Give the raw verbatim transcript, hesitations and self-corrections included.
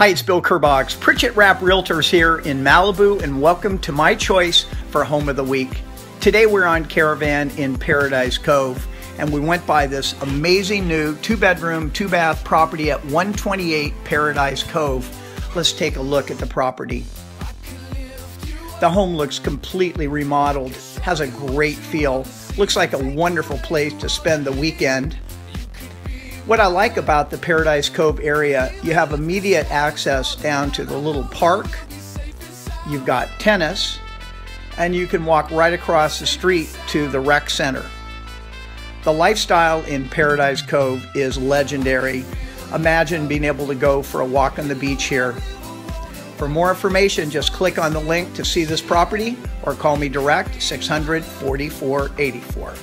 Hi, it's Bill Kerbox, Pritchett Rapf Realtors here in Malibu, and welcome to my choice for Home of the Week. Today we're on Caravan in Paradise Cove, and we went by this amazing new two-bedroom, two-bath property at one twenty-eight Paradise Cove. Let's take a look at the property. The home looks completely remodeled, has a great feel, looks like a wonderful place to spend the weekend. What I like about the Paradise Cove area, you have immediate access down to the little park, you've got tennis, and you can walk right across the street to the rec center. The lifestyle in Paradise Cove is legendary. Imagine being able to go for a walk on the beach here. For more information, just click on the link to see this property or call me direct, six hundred, forty-four eighty-four.